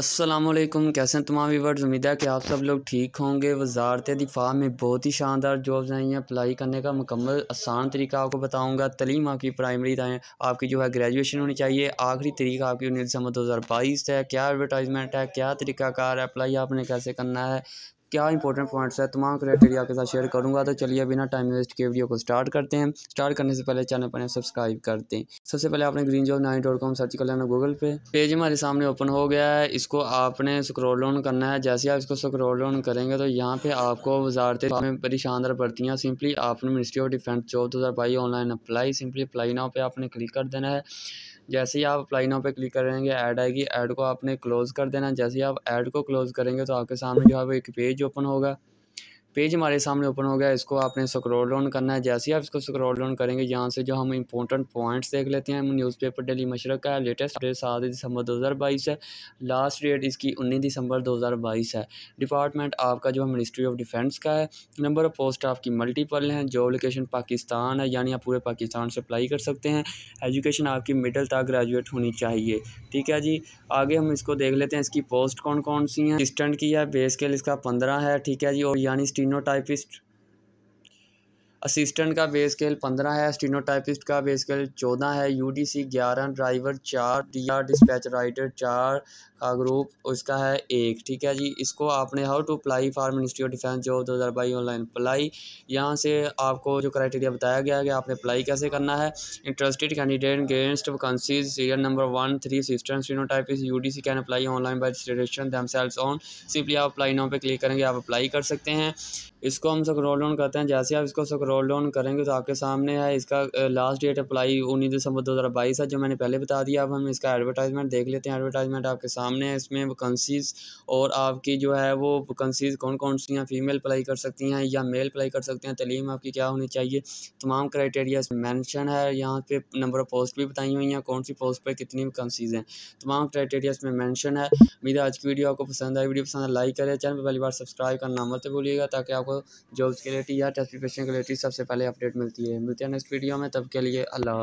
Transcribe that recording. अस्सलामुअलैकुम, कैसे हैं तमाम व्यूअर्स। उम्मीद है कि आप सब लोग ठीक होंगे। वजारत दिफा में बहुत ही शानदार जॉब्स आई हैं। अप्लाई करने का मुकम्मल आसान तरीका आपको बताऊंगा। तलीम आपकी प्राइमरी है, आपकी जो है ग्रेजुएशन होनी चाहिए। आखिरी तरीक़ आपकी 19 सितंबर 2022 है। क्या एडवर्टाइजमेंट है, क्या तरीक़ाकार है, अप्लाई आपने कैसे करना है, क्या इंपॉर्टेंट पॉइंट्स है, तमाम क्राइटेरिया आपके साथ शेयर करूंगा। तो चलिए बिना टाइम वेस्ट के वीडियो को स्टार्ट करते हैं। स्टार्ट करने से पहले चैनल पर सब्सक्राइब करते हैं। सबसे पहले आपने greenjobs9.com सर्च कर लेना गूगल पे। पेज हमारे सामने ओपन हो गया है। इसको आपने स्क्रॉल डाउन करना है। जैसे आप इसको स्क्रॉल डाउन करेंगे तो यहाँ पे आपको वजारत में बड़ी शानदार भर्तियाँ सिंपली आपने Ministry of defence job 2022 online apply, simply apply now पे आपने क्लिक कर देना है। जैसे ही आप अप्लाई नाउ पे क्लिक करेंगे ऐड आएगी, ऐड को आपने क्लोज़ कर देना है। जैसे ही आप ऐड को क्लोज़ करेंगे तो आपके सामने जो है वो एक पेज ओपन होगा। पेज हमारे सामने ओपन हो गया। इसको आपने स्क्रॉल डाउन करना है। जैसे ही आप इसको स्क्रॉल डाउन करेंगे यहाँ से जो हम इंपॉर्टेंट पॉइंट्स देख लेते हैं। न्यूज़पेपर डेली मशरक का लेटेस्ट डेट 7 दिसंबर 2022 है। लास्ट डेट इसकी 19 दिसंबर 2022 है। डिपार्टमेंट आपका जो है मिनिस्ट्री ऑफ डिफेंस का है। नंबर ऑफ़ पोस्ट आपकी मल्टीपल हैं। जॉब लोकेशन पाकिस्तान है, यानी आप पूरे पाकिस्तान से अप्लाई कर सकते हैं। एजुकेशन आपकी मिडिल तक ग्रेजुएट होनी चाहिए। ठीक है जी, आगे हम इसको देख लेते हैं। इसकी पोस्ट कौन कौन सी हैं। असिस्टेंट की है, पे स्केल इसका 15 है। ठीक है जी, और यानी स्टीनोटाइपिस्ट असिस्टेंट का बेस स्केल 15 है, स्टीनोटाइपिस्ट का बेस स्केल 14 है, UDC 11, driver 4, DR dispatch rider 4 का ग्रुप उसका है 1। ठीक है जी, इसको आपने how to apply for ministry of defence job 2022 online apply, यहाँ से आपको जो क्राइटेरिया बताया गया है कि आपने अप्लाई कैसे करना है। Interested candidate against vacancies serial number 1-3 assistant stenotypist UDC can apply online by registration themselves on. Simply आप अप्लाई नाउ पे क्लिक करेंगे, आप अप्लाई कर सकते हैं। इसको हम स्क्रॉल डाउन करते हैं। जैसे आप इसको स्क्रॉल डाउन करेंगे तो आपके सामने है इसका लास्ट डेट अप्लाई 19 दिसंबर 2022 है, जो मैंने पहले बता दिया। अब हम इसका एडवर्टाइजमेंट देख लेते हैं। एडवर्टाइजमेंट आपके सामने है, इसमें वैकेंसीज और आपकी जो है वो वैकेंसीज कौन कौन सी हैं। फीमेल अप्लाई कर सकती हैं या मेल अप्लाई कर सकते हैं। तलीम आपकी क्या होनी चाहिए, तमाम क्राइटेरिया मेंशन है। यहाँ पे नंबर ऑफ पोस्ट भी बताई हुई हैं, कौन सी पोस्ट पर कितनी वैकेंसीज हैं, तमाम क्राइटेरिया इसमें मेंशन है। उम्मीद है आज की वीडियो आपको पसंद आई। वीडियो पसंद लाइक करें, चैनल पर पहली बार सब्सक्राइब करना मत भूलिएगा, ताकि आपको जॉब्स के रिलेटेड या टेस्ट प्रिपरेशन के रिलेटेड सबसे पहले अपडेट मिलती है। मिलते हैं नेक्स्ट वीडियो में, तब के लिए अल्लाह।